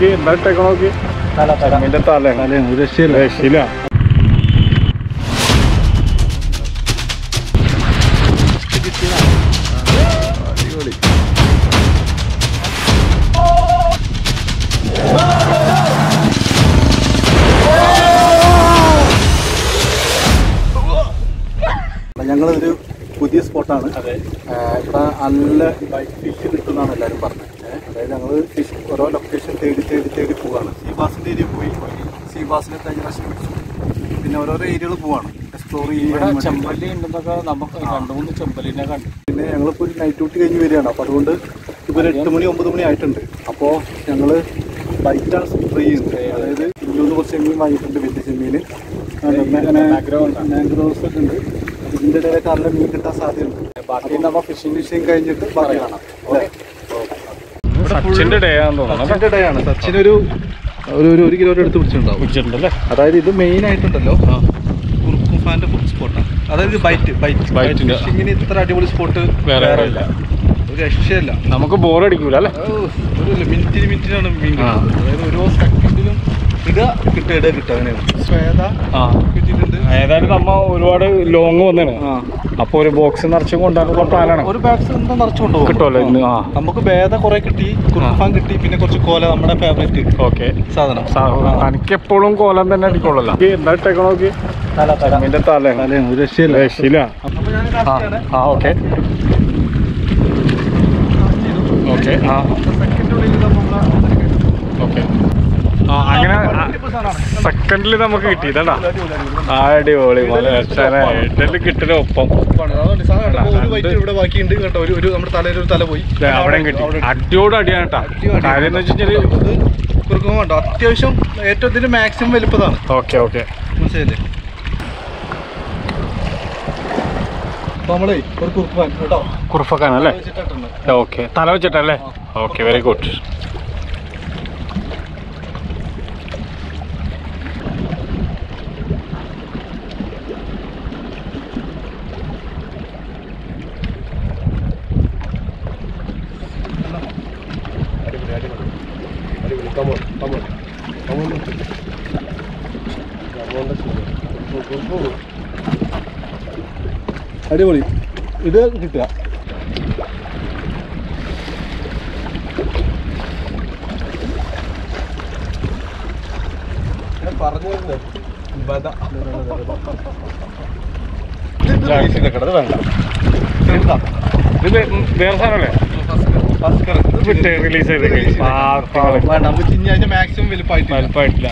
teknoloji, bel teknoloji. Millet alem. Alem uğraşıyla. Uğraşıyla. ഞങ്ങളൊരു പുതിയ സ്പോട്ടാണ്. അതെ, ഇവിടെ നല്ല ഫിഷ് കിട്ടുമെന്നാണ് എല്ലാവരും പറഞ്ഞത്. അതായത് ഞങ്ങൾ ഫിഷ് ഓരോ ലൊക്കേഷൻ തേടി തേടി തേടി പോവുകയാണ്. സീബാസിൻ്റെ ഏരിയ പോയി, സീബാസിനെ കഴിഞ്ഞ പ്രാവശ്യം പിടിച്ചു. പിന്നെ ഓരോരോ ഏരിയകൾ പോവാണ് എക്സ്പ്ലോർ ചെയ്യുന്നത്. ചെമ്പല്ലി ഉണ്ടെന്നൊക്കെ നമുക്ക് രണ്ട് മൂന്ന് ചെമ്പല്ലിനെ കണ്ടു. പിന്നെ ഞങ്ങളിപ്പോൾ ഒരു നൈറ്റ് ഡ്യൂട്ടി കഴിഞ്ഞ് വരികയാണ്. അപ്പോൾ അതുകൊണ്ട് ഇപ്പോൾ 8 മണി 9 മണി ആയിട്ടുണ്ട്. അപ്പോൾ ഞങ്ങൾ ബൈറ്റാണ് സ്പ്രേ ചെയ്യുന്നത്. അതായത് 2-3 ചെമ്മീൻ വാങ്ങിയിട്ടുണ്ട്, വലിയ ചെമ്മീൻ. മാൻഗ്രോവ്സ് ഒക്കെ ഉണ്ട്. ഇതിൻ്റെ ഇടയിലൊക്കെ നല്ല മീൻ കിട്ടാൻ സാധ്യതയുണ്ട്. ബാക്കി നമ്മൾ ഫിഷിംഗ് കഴിഞ്ഞിട്ട് പറയണം. സച്ചിൻ്റെ ഡേ ആണെന്ന് തോന്നുന്നു. സച്ചിൻ്റെ ഡേ ആണ്. സച്ചിന് ഒരു 1 കിലോയുടെ അടുത്ത് പിടിച്ചിട്ടുണ്ടല്ലേ? അതായത് ഇത് മെയിൻ ആയിട്ടുണ്ടല്ലോ കുറുക്കുംഫാൻ്റെ സ്പോട്ടാണ്. അതായത് ബൈറ്റ് ഫിഷിങ്ങിന് ഇത്ര അടിപൊളി സ്പോട്ട് വേറെ ഇല്ല, ഒരു രക്ഷയില്ല. നമുക്ക് ബോറടിക്കൂല അല്ലേ? ഒരു മിനിറ്റിനാണ് മീൻ കിട്ടുന്നത്. അതായത് ഓരോ സെക്കൻഡിലും ഇടുക കിട്ടുക അങ്ങനെയാണ്. ശ്വേത കിട്ടിയിട്ടുണ്ട്. ഏതായാലും നമ്മൾ ഒരുപാട് ലോങ് വന്നാണ്. അപ്പോൾ ഒരു ബോക്സ് നിറച്ച് കൊണ്ടുവരാനുള്ള പ്ലാനാണ്. ഒരു ബോക്സ് നിറച്ച് കൊണ്ടുപോകും, കിട്ടുമല്ലോ ഇന്ന്. നമുക്ക് ഭേദ കുറേ കിട്ടി, കുറുപ്പാൻ കിട്ടി, പിന്നെ കുറച്ച് കോല, നമ്മുടെ ഫേവറേറ്റ് ഓക്കെ സാധനം. എനിക്ക് എപ്പോഴും കോലം തന്നെ അടിക്കുള്ളല്ലോ. എന്തായാലും ടെക്നോളജി തലേ തലേന്ന് രക്ഷയില്ല. ഓക്കെ ഓക്കെ ഓക്കെ അങ്ങനെ സെക്കൻഡിൽ നമുക്ക് കിട്ടിയതാ. അടിപൊളി കിട്ടണ ഒപ്പം അവിടെയും കിട്ടി. അടിയോട് അടിയാണ് കേട്ടോ. കാര്യം എന്ന് വെച്ച് കഴിഞ്ഞാൽ കുറുക്കുമുണ്ടോ അത്യാവശ്യം ഏറ്റവും ഇതിന് മാക്സിമം വലുപ്പതാണ്. ഓക്കെ ഓക്കെ മനസ്സിലായില്ലേ? നമ്മളെ ഒരു കുറുപ്പാൻ കേട്ടോ, കുറുപ്പക്കാൻ അല്ലേ? ഓക്കെ തല വെച്ചിട്ടല്ലേ? Okay very good. അടിപൊളി ഇത് കിട്ടുക. പറഞ്ഞു കിടക്കണത് വേണ്ട. ഇത് വേറെ സാധനമല്ലേ? റിലീസ് ചെയ്ത് മാക്സിമം വലുപ്പമായിട്ടില്ല.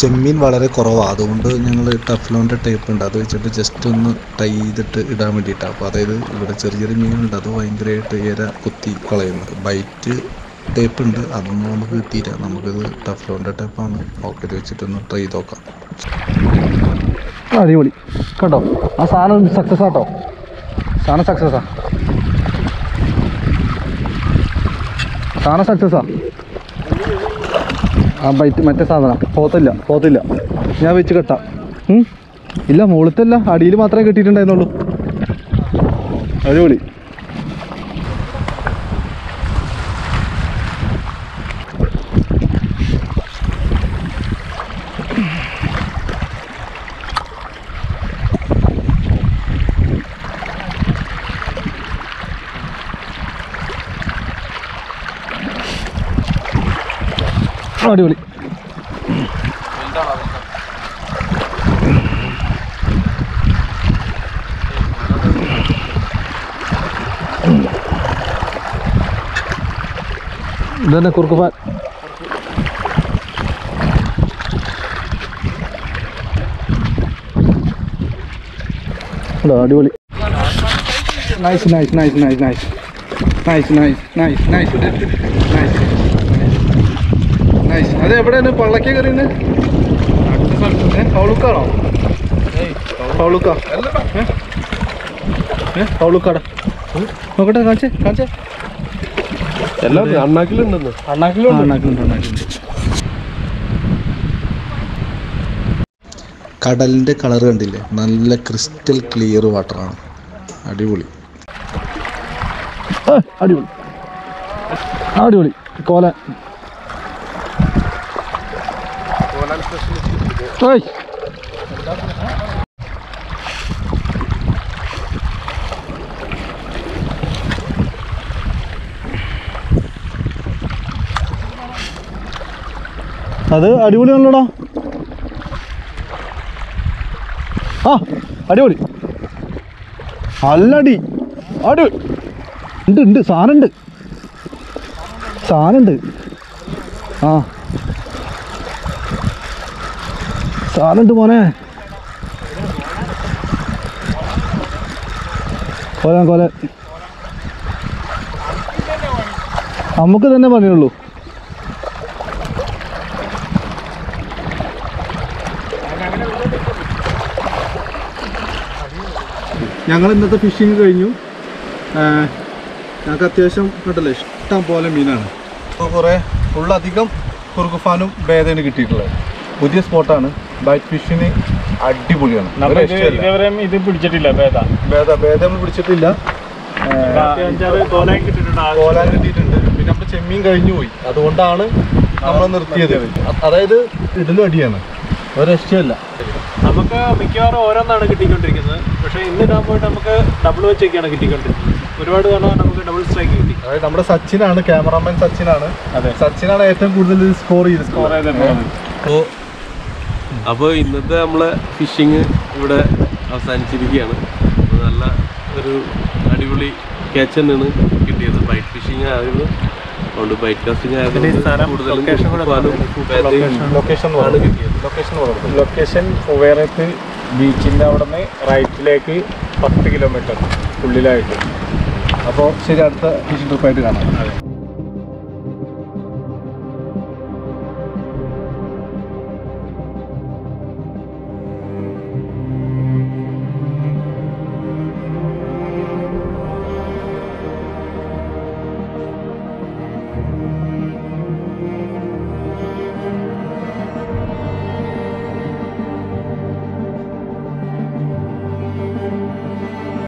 ചെമ്മീൻ വളരെ കുറവാണ്, അതുകൊണ്ട് ഞങ്ങൾ ടഫ്ലോൻ്റെ ടൈപ്പ് ഉണ്ട്, അത് വെച്ചിട്ട് ജസ്റ്റ് ഒന്ന് ടൈ ചെയ്തിട്ട് ഇടാൻ വേണ്ടിയിട്ടാണ്. അപ്പോൾ അതായത് ഇവിടെ ചെറിയ ചെറിയ മീനുണ്ട്, അത് ഭയങ്കരമായിട്ട് ഇര കുത്തി കളയുന്നത്. ബൈറ്റ് ടൈപ്പ് ഉണ്ട്, അതൊന്നും നമുക്ക് കിട്ടിയില്ല. നമുക്കിത് ടഫ്ലോൻ്റെ ടൈപ്പാണ്. ഓക്കെ, ഇത് വെച്ചിട്ടൊന്ന് ട്രൈ ചെയ്ത് നോക്കാം. അടിപൊളി കേട്ടോ. ആ സാധനം സക്സസ് ആട്ടോ. സാധനം സക്സസ്സാ. ആ ബൈറ്റ് മറ്റേ സാധനം പോത്തില്ല. ഞാൻ വെച്ച് കെട്ടാം. ഇല്ല, മുകളിലല്ല, അടിയിൽ മാത്രമേ കിട്ടിയിട്ടുണ്ടായിരുന്നുള്ളൂ. അടിപൊളി. അടിപൊളി. ഇതന്നെ കുറുക്കുപാൽ. അടിപൊളി. നൈസ്. അത് എവിടെയാണ് പള്ളക്ക് കയറിയുന്നത്? പൗളുക്കാണോ? പൗളുക്കാടാ. നോക്കട്ടെ, കാണിച്ചേ. എല്ലാം അണ്ണാക്കിലുണ്ടെന്ന്. അണ്ണാക്കിലുണ്ട്. കടലിൻ്റെ കളർ കണ്ടില്ലേ? നല്ല ക്രിസ്റ്റൽ ക്ലിയർ വാട്ടറാണ്. അടിപൊളി. അടിപൊളി അടിപൊളി കോലാൻ അത് അടിപൊളിയാണല്ലോടാ. ആ അടിപൊളി അല്ലടി അടിപൊളി ഉണ്ട് ഉണ്ട് സാധനമുണ്ട് സാധനമുണ്ട് ആ സാധനമുണ്ട് മോനെ കൊല കൊല നമുക്ക് തന്നെ പണിയുള്ളൂ. ഞങ്ങൾ ഇന്നത്തെ ഫിഷിങ് കഴിഞ്ഞു. ഞങ്ങൾക്ക് അത്യാവശ്യം കിട്ടല്ലേ ഇഷ്ടം പോലെ മീനാണ്. കുറേ ഉള്ളധികം കുറുക്കുഫാനും ഭേദന കിട്ടിയിട്ടുള്ളത്. പുതിയ സ്പോട്ടാണ്. ബൈറ്റ് ഫിഷിന് അടിപൊളിയാണ്. ഇത് പിടിച്ചിട്ടില്ല ഭേദം പിടിച്ചിട്ടില്ല. കോലാൻ കിട്ടിയിട്ടുണ്ട്. പിന്നെ നമ്മൾ ചെമ്മീൻ കഴിഞ്ഞു പോയി. അതുകൊണ്ടാണ് നമ്മൾ നിർത്തിയത്. അതായത് ഇടലും അടിയാണ്. ഒരു രക്ഷയല്ല. നമുക്ക് മിക്കവാറും ഓരോന്നാണ് കിട്ടിക്കൊണ്ടിരിക്കുന്നത്. പക്ഷേ ഇന്ന് ഇടാൻ പോയിട്ട് നമുക്ക് ഡബിൾ വെച്ചൊക്കെയാണ് കിട്ടിക്കൊണ്ടിരിക്കുന്നത്. ഒരുപാട് തവണ നമുക്ക് ഡബിൾ സ്ട്രൈക്ക് കിട്ടി. അതായത് നമ്മുടെ സച്ചിനാണ്, ക്യാമറാമാൻ സച്ചിനാണ്. അതെ, സച്ചിനാണ് ഏറ്റവും കൂടുതൽ സ്കോർ ചെയ്ത് അപ്പോൾ ഇന്നത്തെ നമ്മളെ ഫിഷിങ് ഇവിടെ അവസാനിച്ചിരിക്കുകയാണ്. നല്ല ഒരു അടിപൊളി ക്യാച്ച് തന്നെയാണ് കിട്ടിയത്. ബൈറ്റ് ഫിഷിങ് ആയിരുന്നു കൊണ്ട് ബൈറ്റ് കാസ്റ്റിംഗ് ആയിരുന്നു. ലൊക്കേഷൻ കുവേറത്ത് ബീച്ചിൻ്റെ അവിടെ നിന്ന് റൈറ്റിലേക്ക് 10 കിലോമീറ്റർ ഉള്ളിലായിട്ട്. അപ്പോൾ ശരി, അടുത്ത ഫിഷിംഗ് ട്രിപ്പായിട്ട് കാണാം.